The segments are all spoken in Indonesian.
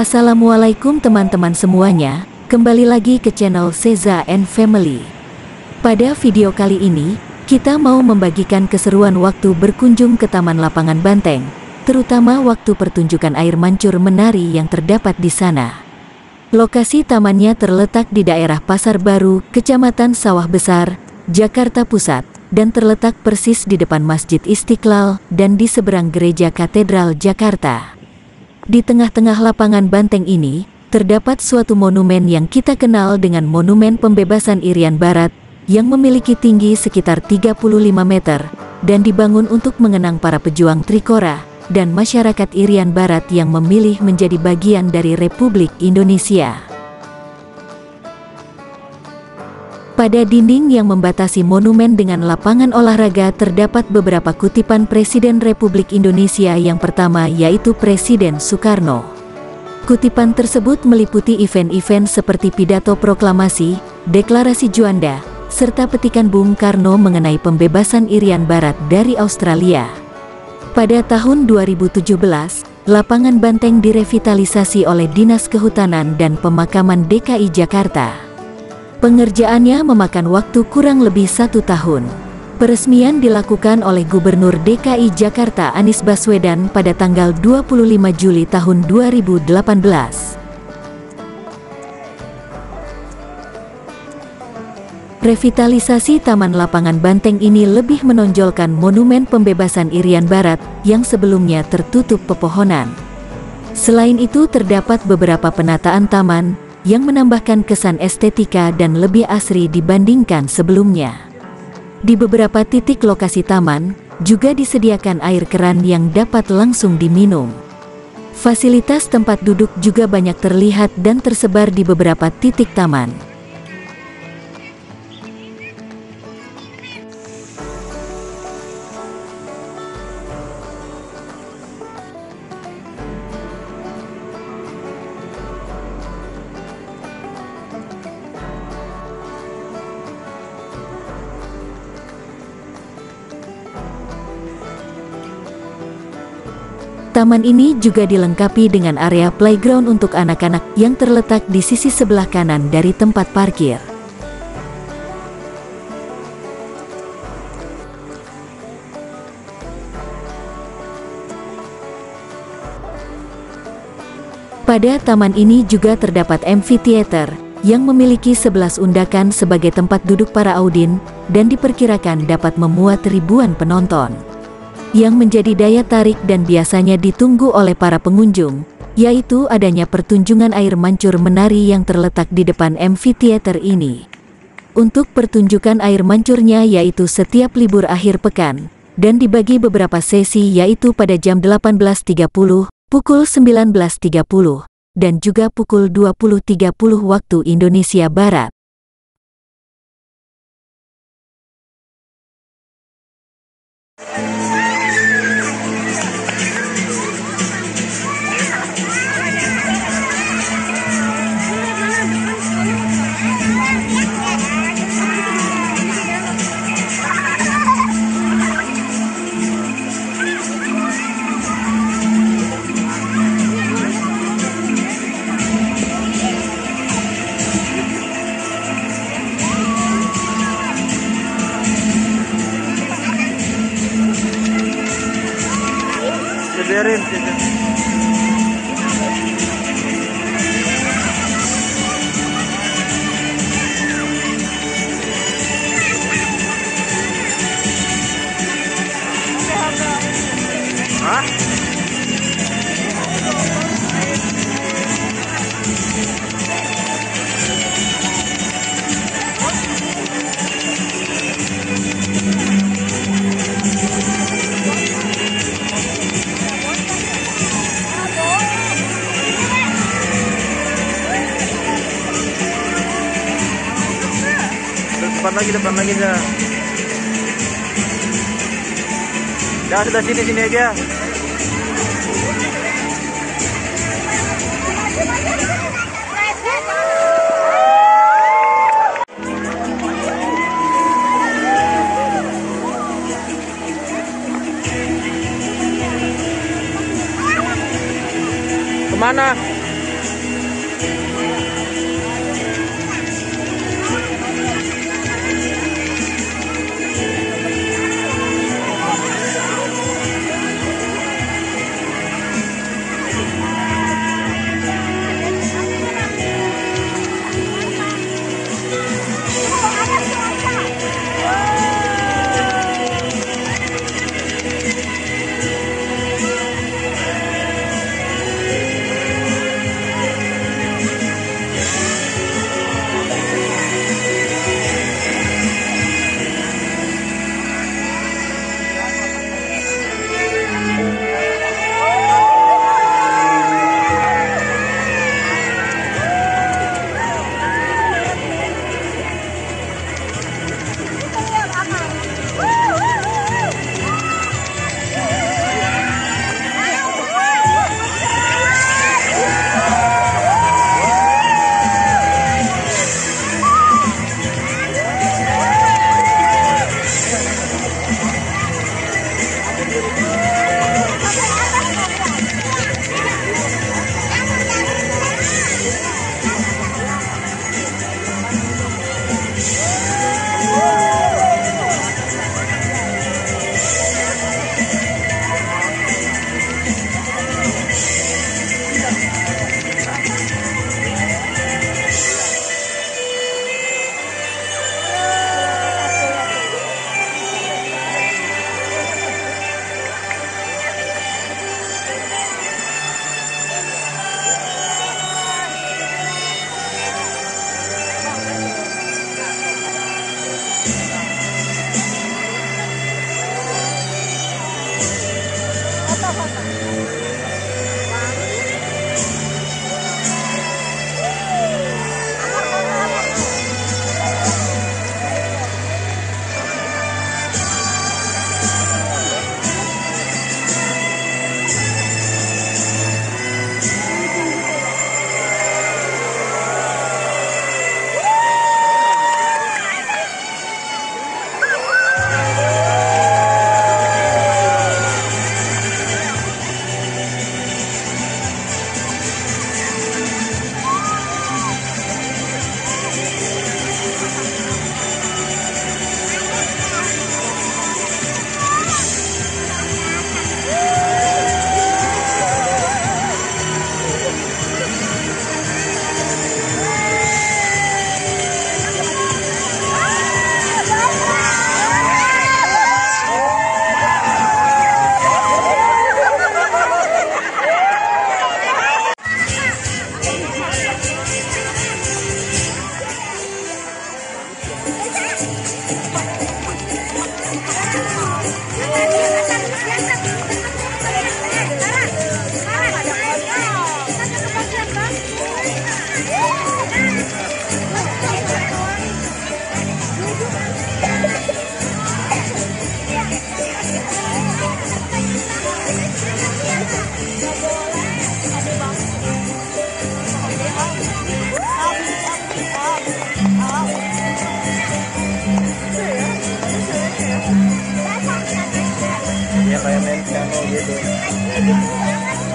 Assalamualaikum teman-teman semuanya, kembali lagi ke channel Sheza and Family. Pada video kali ini, kita mau membagikan keseruan waktu berkunjung ke Taman Lapangan Banteng, terutama waktu pertunjukan air mancur menari yang terdapat di sana. Lokasi tamannya terletak di daerah Pasar Baru, Kecamatan Sawah Besar, Jakarta Pusat, dan terletak persis di depan Masjid Istiqlal dan di seberang Gereja Katedral Jakarta. Di tengah-tengah lapangan banteng ini, terdapat suatu monumen yang kita kenal dengan Monumen Pembebasan Irian Barat, yang memiliki tinggi sekitar 35 meter, dan dibangun untuk mengenang para pejuang Trikora dan masyarakat Irian Barat yang memilih menjadi bagian dari Republik Indonesia. Pada dinding yang membatasi monumen dengan lapangan olahraga terdapat beberapa kutipan Presiden Republik Indonesia yang pertama yaitu Presiden Soekarno. Kutipan tersebut meliputi event-event seperti pidato proklamasi, deklarasi Juanda, serta petikan Bung Karno mengenai pembebasan Irian Barat dari Australia. Pada tahun 2017, lapangan banteng direvitalisasi oleh Dinas Kehutanan dan Pemakaman DKI Jakarta. Pengerjaannya memakan waktu kurang lebih 1 tahun. Peresmian dilakukan oleh Gubernur DKI Jakarta Anies Baswedan pada tanggal 25 Juli tahun 2018. Revitalisasi Taman Lapangan Banteng ini lebih menonjolkan Monumen Pembebasan Irian Barat yang sebelumnya tertutup pepohonan. Selain itu terdapat beberapa penataan taman yang menambahkan kesan estetika dan lebih asri dibandingkan sebelumnya. Di beberapa titik lokasi taman juga disediakan air keran yang dapat langsung diminum. Fasilitas tempat duduk juga banyak terlihat dan tersebar di beberapa titik taman. Taman ini juga dilengkapi dengan area playground untuk anak-anak yang terletak di sisi sebelah kanan dari tempat parkir. Pada taman ini juga terdapat amphitheater yang memiliki 11 undakan sebagai tempat duduk para audien dan diperkirakan dapat memuat ribuan penonton. Yang menjadi daya tarik dan biasanya ditunggu oleh para pengunjung, yaitu adanya pertunjukan air mancur menari yang terletak di depan amphitheater ini. Untuk pertunjukan air mancurnya yaitu setiap libur akhir pekan, dan dibagi beberapa sesi yaitu pada jam 18.30, pukul 19.30, dan juga pukul 20.30 waktu Indonesia Barat. Depan lagi. Dah, sudah sini aja. Kemana?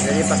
Jadi pas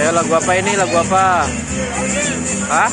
Ayo, lagu apa ini? Lagu apa? Hah?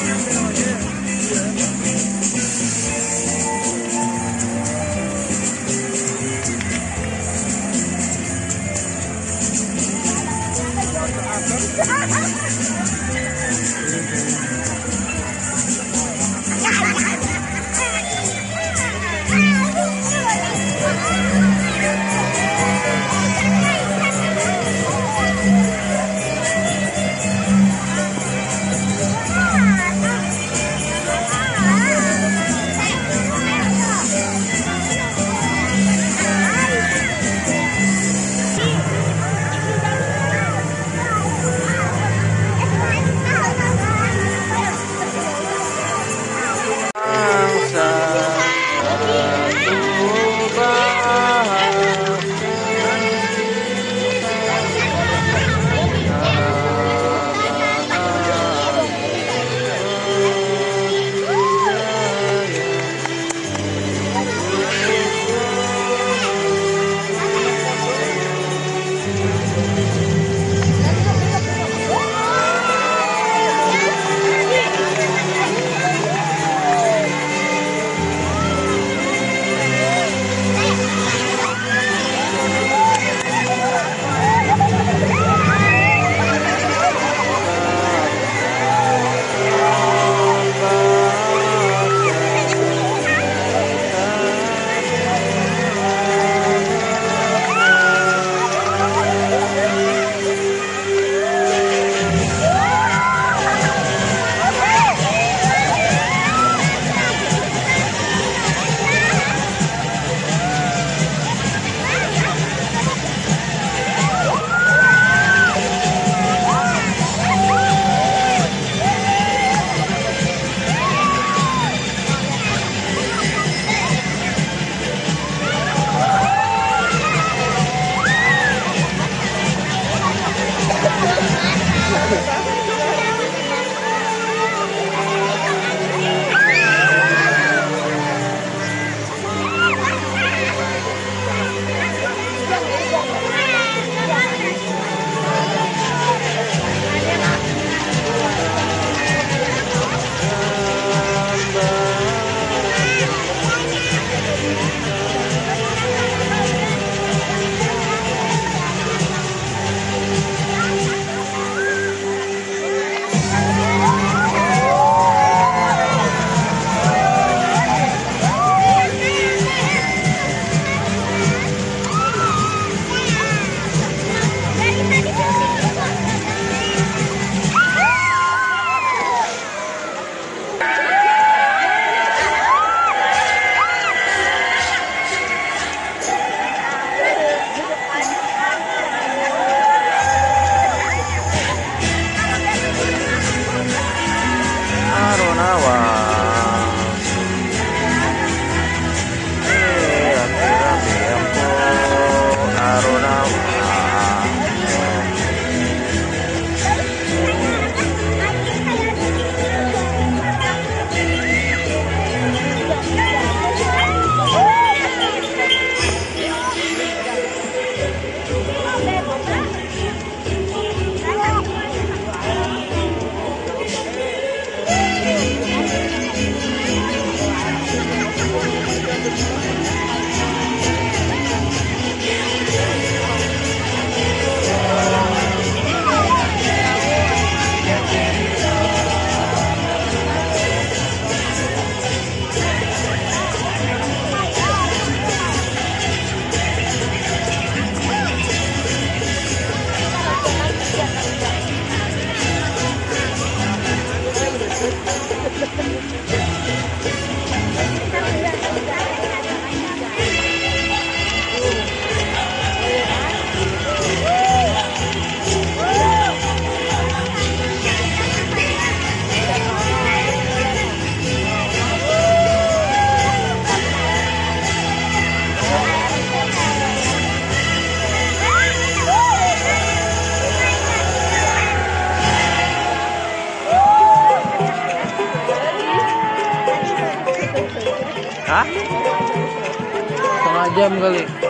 Setengah jam kali.